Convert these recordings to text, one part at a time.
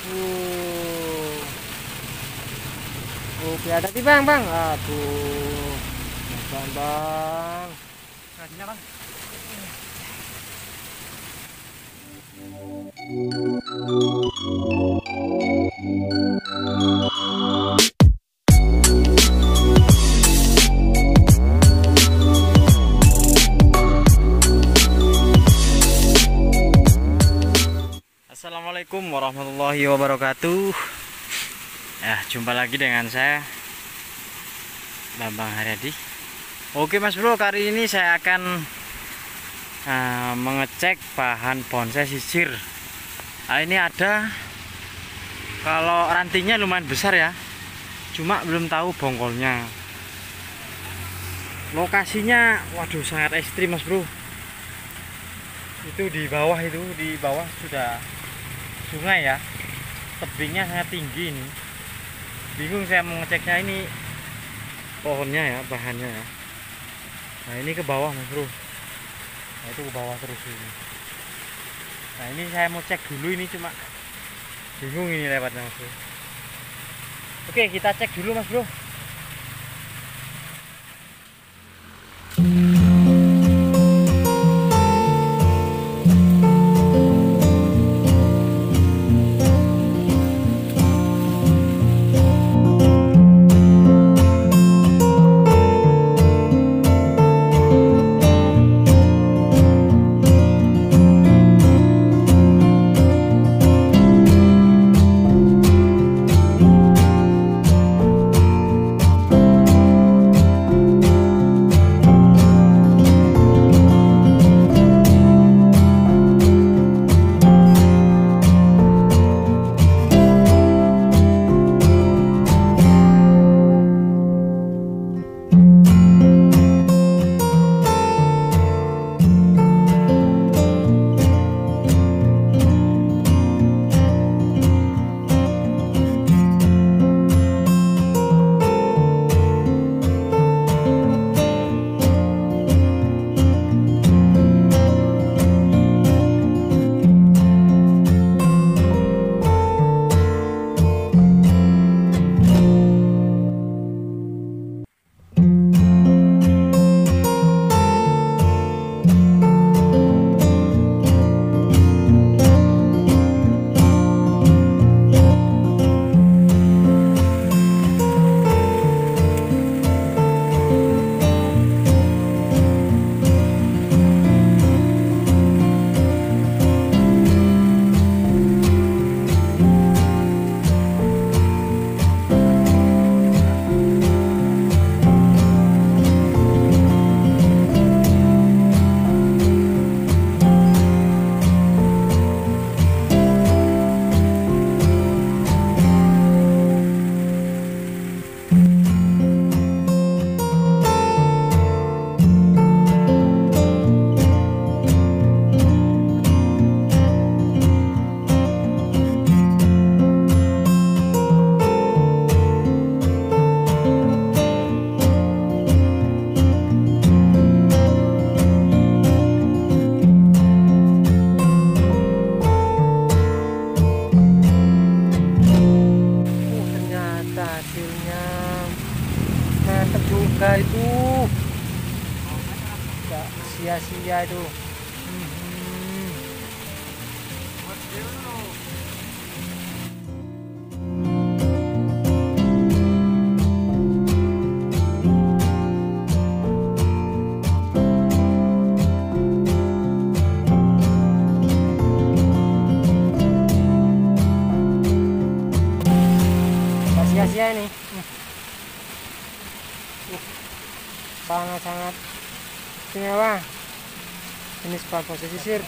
Aduh. Oke, hati-hati Bang, Bang. Aduh. Bambang. Hati-hati, Bang. Assalamualaikum warahmatullahi wabarakatuh. Nah, jumpa lagi dengan saya Bambang Hariyadi. Oke Mas Bro, kali ini saya akan mengecek bahan bonsai sisir. Nah, ini ada, kalau rantingnya lumayan besar ya, cuma belum tahu bongkolnya. Lokasinya waduh sangat ekstrim Mas Bro. Itu di bawah, sudah sungai ya, tebingnya sangat tinggi. Ini bingung saya mengeceknya, ini pohonnya ya, bahannya ya. Nah ini ke bawah Mas Bro, nah itu ke bawah terus ini. Nah ini saya mau cek dulu, ini cuma bingung ini lewatnya Mas Bro. Oke kita cek dulu Mas Bro. Itu gak sia-sia itu. Gak sia-sia ini. Sangat-sangat istimewa jenis bahan bonsai sisir.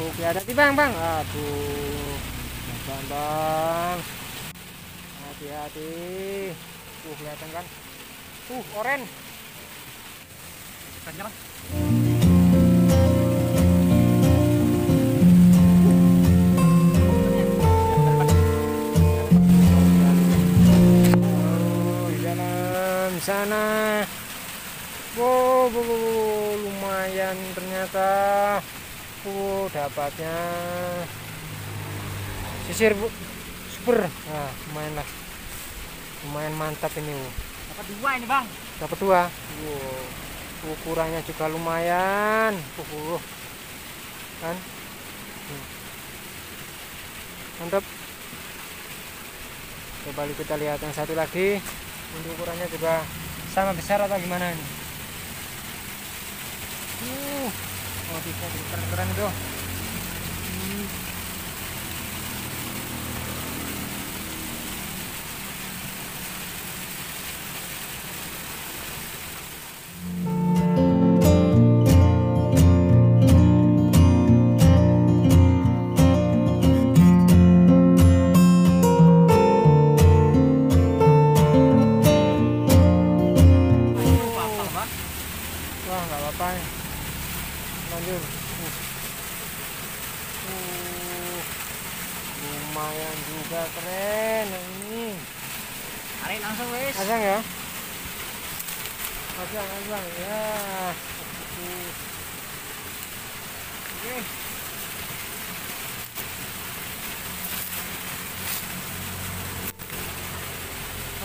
Oke hati-hati Bang, Bang. Aduh Bang, hati-hati. Kelihatan kan oren banyak Bang. Sana, lumayan ternyata. aku dapatnya sisir bu, super. Nah, lumayan lah, lumayan mantap ini bu. Dapat dua ini bang. Dapat dua. Wow. Ukurannya juga lumayan. Kan. Mantap. Coba kita lihat yang satu lagi. Untuk ukurannya juga sama besar atau gimana ini? Oh bisa keren-keren itu. Lumayan juga keren ini. Tarik langsung wis. Langsung ya. Langsung ya. Oke.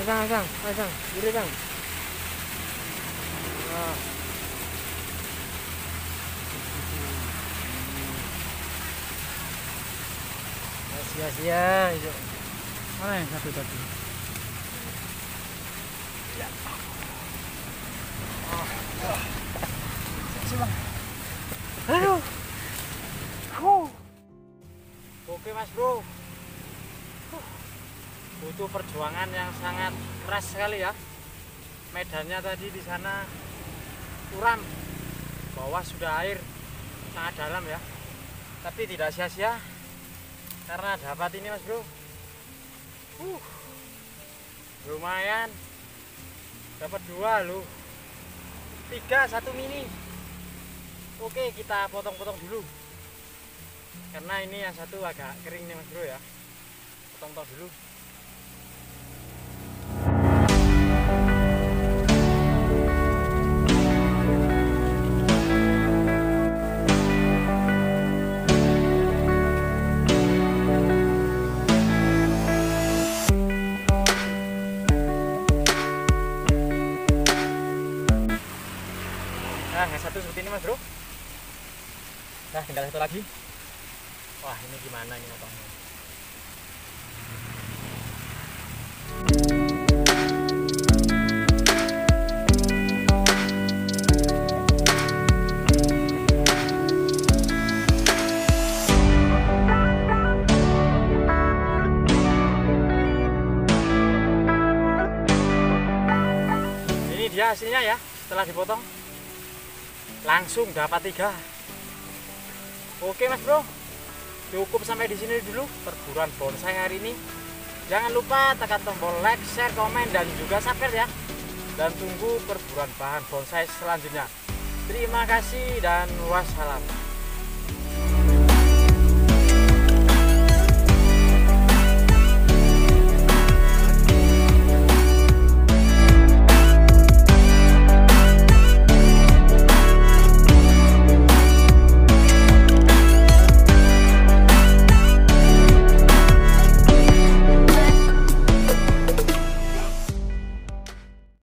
Langsung. Kiri bang. Nah. Sia-sia itu. Mana yang satu tadi? Ya. Bang. Aduh. Oke Mas Bro. Butuh perjuangan yang sangat keras sekali ya. Medannya tadi di sana curam, bawah sudah air sangat dalam ya. Tapi tidak sia-sia. Karena dapat ini Mas Bro, lumayan, dapat dua loh, tiga satu mini. Oke kita potong-potong dulu, karena ini yang satu agak kering nih Mas Bro ya, potong-potong dulu. Nah, yang satu seperti ini Mas Bro. Nah, tinggal satu lagi. Wah, ini gimana ini motongnya? Ini dia hasilnya ya, setelah dipotong. Langsung dapat tiga. Oke Mas Bro, cukup sampai di sini dulu perburuan bonsai hari ini. Jangan lupa tekan tombol like, share, komen, dan juga subscribe ya. Dan tunggu perburuan bahan bonsai selanjutnya. Terima kasih dan wassalam.